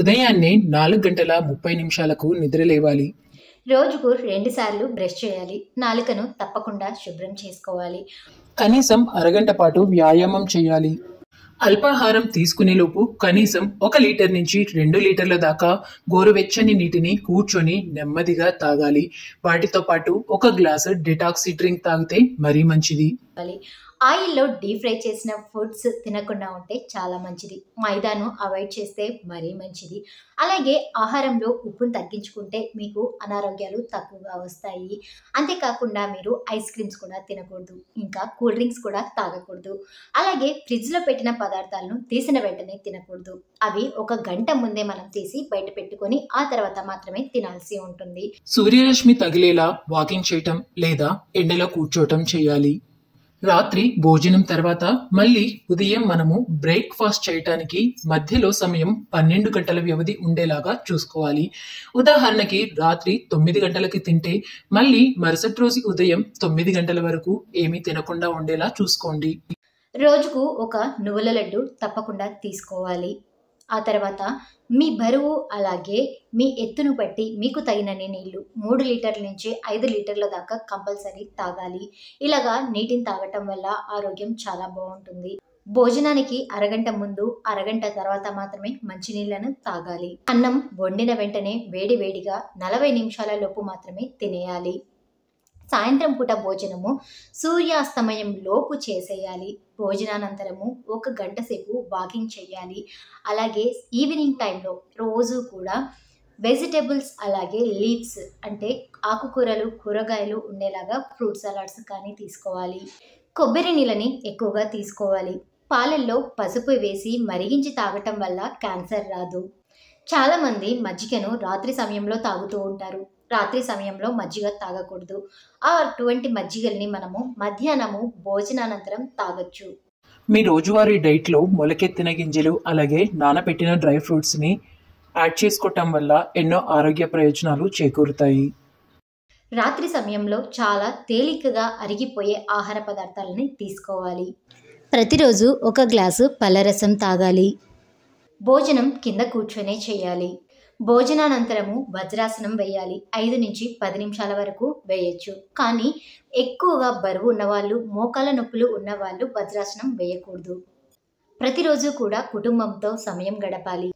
ఉదయాన్నే 4 గంటల 30 నిమిషాలకు నిద్రలేవాలి. రోజుకు 2 సార్లు బ్రష్ చేయాలి. నాలుకను తప్పకుండా శుభ్రం చేసుకోవాలి. కనీసం అరగంట పాటు వ్యాయామం చేయాలి. అల్పాహారం తీసుకునేలోపు కనీసం 1 లీటర్ నుంచి 2 లీటర్ల దాకా గోరువెచ్చని నీటిని కూర్చొని నెమ్మదిగా తాగాలి. వాటితో పాటు 1 గ్లాసు డిటాక్సీ డ్రింక్ తాగితే మరీ మంచిది. ఆయిల్లో డీప్ ఫ్రై చేసిన ఫుడ్స్ తినకుండా ఉంటే చాలా మంచిది. మైదాను అవాయిడ్ చేస్తే మరీ మంచిది. అలాగే ఆహారంలో ఉప్పును తగ్గించుకుంటే మీకు అనారోగ్యాలు తక్కువగా వస్తాయి. అంతేకాకుండా మీరు ఐస్ క్రీమ్స్ కూడా తినకూడదు, ఇంకా కూల్ డ్రింక్స్ కూడా తాగకూడదు. అలాగే ఫ్రిడ్జ్లో పెట్టిన పదార్థాలను తీసిన వెంటనే తినకూడదు. అవి 1 గంట ముందే మనం తీసి బయట పెట్టుకొని ఆ తర్వాత మాత్రమే తినాల్సి ఉంటుంది. సూర్యరశ్మి తగిలేలా వాకింగ్ చేయటం లేదా ఎండలో కూర్చోవటం చేయాలి. రాత్రి భోజనం తర్వాత మళ్ళీ ఉదయం మనము బ్రేక్ఫాస్ట్ చేయటానికి మధ్యలో సమయం 12 గంటల వ్యవధి ఉండేలాగా చూసుకోవాలి. ఉదాహరణకి రాత్రి 9 గంటలకి తింటే మళ్ళీ మరుసటి రోజు ఉదయం 9 గంటల వరకు ఏమీ తినకుండా ఉండేలా చూసుకోండి. రోజుకు 1 నువ్వుల లడ్డు తప్పకుండా తీసుకోవాలి. ఆ తర్వాత మీ బరువు అలాగే మీ ఎత్తును బట్టి మీకు తగినన్ని నీళ్లు 3 లీటర్ల నుంచి 5 లీటర్ల దాకా కంపల్సరీ తాగాలి. ఇలాగా నీటిని తాగటం వల్ల ఆరోగ్యం చాలా బాగుంటుంది. భోజనానికి అరగంట ముందు అరగంట తర్వాత మాత్రమే మంచినీళ్లను తాగాలి. అన్నం వండిన వెంటనే వేడి వేడిగా 40 నిమిషాల లోపు మాత్రమే తినేయాలి. సాయంత్రం పూట భోజనము సూర్యాస్తమయం లోపు చేసేయాలి. భోజనానంతరము 1 గంట సేపు వాకింగ్ చేయాలి. అలాగే ఈవినింగ్ టైంలో రోజు కూడా వెజిటేబుల్స్ అలాగే లీవ్స్ అంటే ఆకుకూరలు కూరగాయలు ఉండేలాగా ఫ్రూట్ సలాడ్స్ కానీ తీసుకోవాలి. కొబ్బరి నీళ్ళని ఎక్కువగా తీసుకోవాలి. పాలల్లో పసుపు వేసి మరిగించి తాగటం వల్ల క్యాన్సర్ రాదు. చాలామంది మజ్జిగను రాత్రి సమయంలో తాగుతూ ఉంటారు. రాత్రి సమయంలో మజ్జిగ తాగకూడదు. అటువంటి మజ్జిగల్ని మనము మధ్యాహ్నము భోజనానంతరం తాగొచ్చు. మీ రోజువారీ డైట్లో మొలకెత్తిన గింజలు అలాగే నానబెట్టిన డ్రై ఫ్రూట్స్ని యాడ్ చేసుకోవటం వల్ల ఎన్నో ఆరోగ్య ప్రయోజనాలు చేకూరుతాయి. రాత్రి సమయంలో చాలా తేలికగా అరిగిపోయే ఆహార పదార్థాలని తీసుకోవాలి. ప్రతిరోజు 1 గ్లాసు పళ్ళరసం తాగాలి. భోజనం కింద కూర్చొనే చేయాలి. భోజనానంతరము వజ్రాసనం వేయాలి. 5 నుంచి 10 నిమిషాల వరకు వేయచ్చు. కానీ ఎక్కువగా బరువు ఉన్నవాళ్ళు మోకాల నొప్పులు ఉన్నవాళ్ళు వజ్రాసనం వేయకూడదు. ప్రతిరోజు కూడా కుటుంబంతో సమయం గడపాలి.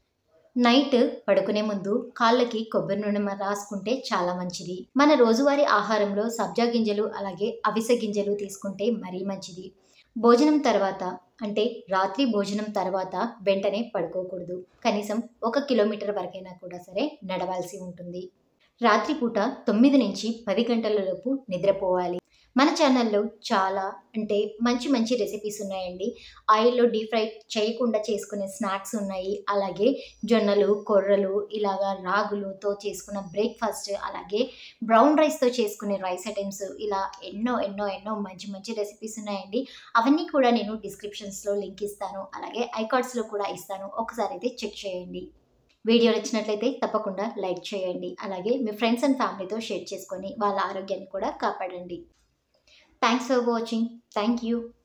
నైట్ పడుకునే ముందు కాళ్ళకి కొబ్బరి నూనె రాసుకుంటే చాలా మంచిది. మన రోజువారీ ఆహారంలో సబ్జా గింజలు అలాగే అవిసె గింజలు తీసుకుంటే మరీ మంచిది. భోజనం తర్వాత అంటే రాత్రి భోజనం తర్వాత వెంటనే పడుకోకూడదు. కనీసం 1 కిలోమీటర్ వరకైనా కూడా సరే నడవాల్సి ఉంటుంది. రాత్రిపూట 9 నుంచి 10 గంటలలోపు నిద్రపోవాలి. మన ఛానల్లో చాలా అంటే మంచి మంచి రెసిపీస్ ఉన్నాయండి. ఆయిల్లో డీప్ ఫ్రై చేయకుండా చేసుకునే స్నాక్స్ ఉన్నాయి. అలాగే జొన్నలు కొర్రలు ఇలాగా రాగులతో చేసుకున్న బ్రేక్ఫాస్ట్ అలాగే బ్రౌన్ రైస్తో చేసుకునే రైస్ ఐటమ్స్ ఇలా ఎన్నో మంచి మంచి రెసిపీస్ ఉన్నాయండి. అవన్నీ కూడా నేను డిస్క్రిప్షన్స్లో లింక్ ఇస్తాను. అలాగే ఐకార్డ్స్లో కూడా ఇస్తాను. ఒకసారి అయితే చెక్ చేయండి. వీడియో నచ్చినట్లయితే తప్పకుండా లైక్ చేయండి. అలాగే మీ ఫ్రెండ్స్ అండ్ ఫ్యామిలీతో షేర్ చేసుకొని వాళ్ళ ఆరోగ్యాన్ని కూడా కాపాడండి. Thanks for watching. Thank you.